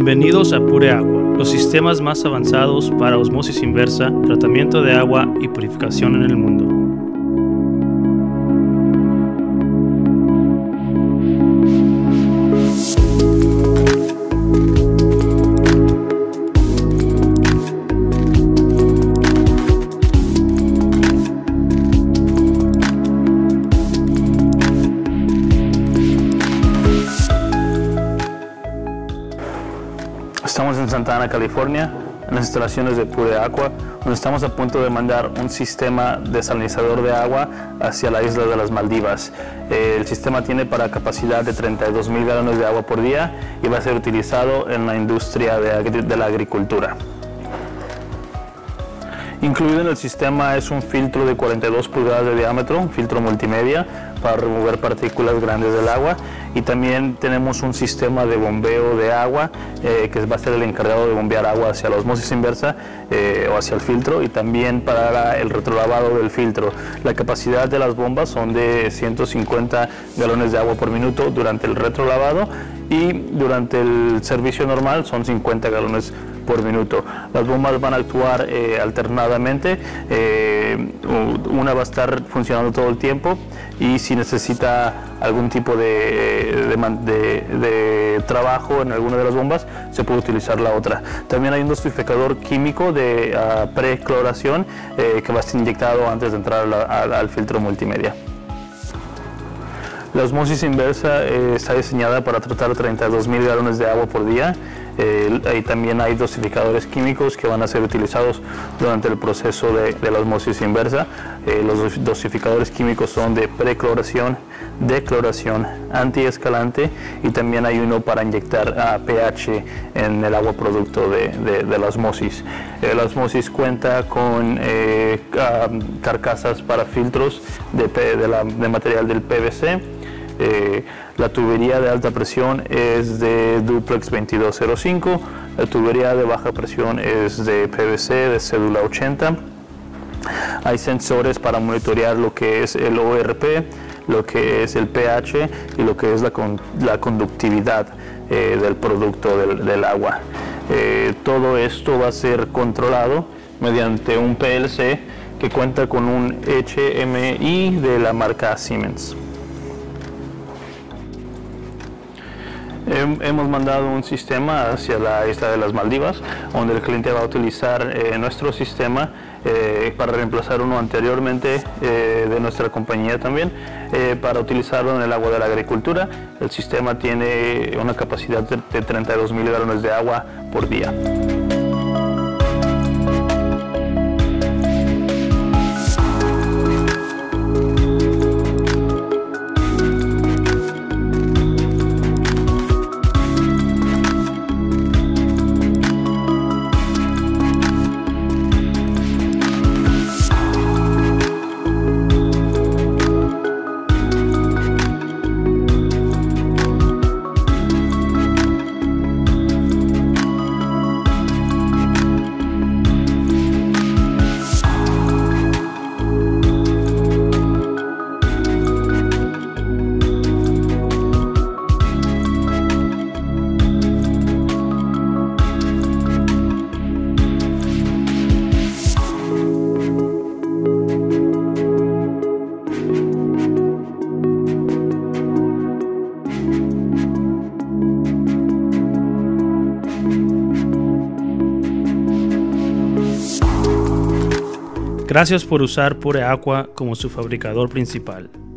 Bienvenidos a Pure Aqua, los sistemas más avanzados para osmosis inversa, tratamiento de agua y purificación en el mundo. Estamos en Santa Ana, California, en las instalaciones de Pure Aqua, donde estamos a punto de mandar un sistema desalinizador de agua hacia la isla de las Maldivas. El sistema tiene para capacidad de 32,000 galones de agua por día y va a ser utilizado en la industria de la agricultura. Incluido en el sistema es un filtro de 42 pulgadas de diámetro, un filtro multimedia para remover partículas grandes del agua, y también tenemos un sistema de bombeo de agua que va a ser el encargado de bombear agua hacia la osmosis inversa o hacia el filtro, y también para el retrolavado del filtro. La capacidad de las bombas son de 150 galones de agua por minuto durante el retrolavado, y durante el servicio normal son 50 galones por minuto. Las bombas van a actuar alternadamente, una va a estar funcionando todo el tiempo, y si necesita algún tipo de trabajo en alguna de las bombas, se puede utilizar la otra. También hay un dosificador químico de precloración que va a ser inyectado antes de entrar al filtro multimedia. La osmosis inversa está diseñada para tratar 32,000 galones de agua por día. Ahí también hay dosificadores químicos que van a ser utilizados durante el proceso de la osmosis inversa. Los dosificadores químicos son de precloración, decloración, antiescalante, y también hay uno para inyectar pH en el agua producto de la osmosis. La osmosis cuenta con carcasas para filtros de material del PVC. La tubería de alta presión es de duplex 2205, la tubería de baja presión es de PVC de cédula 80. Hay sensores para monitorear lo que es el ORP, lo que es el pH y lo que es la conductividad del producto del agua. Todo esto va a ser controlado mediante un PLC que cuenta con un HMI de la marca Siemens. Hemos mandado un sistema hacia la isla de las Maldivas, donde el cliente va a utilizar nuestro sistema para reemplazar uno anteriormente de nuestra compañía también, para utilizarlo en el agua de la agricultura. El sistema tiene una capacidad de 32,000 galones de agua por día. Gracias por usar Pure Aqua como su fabricador principal.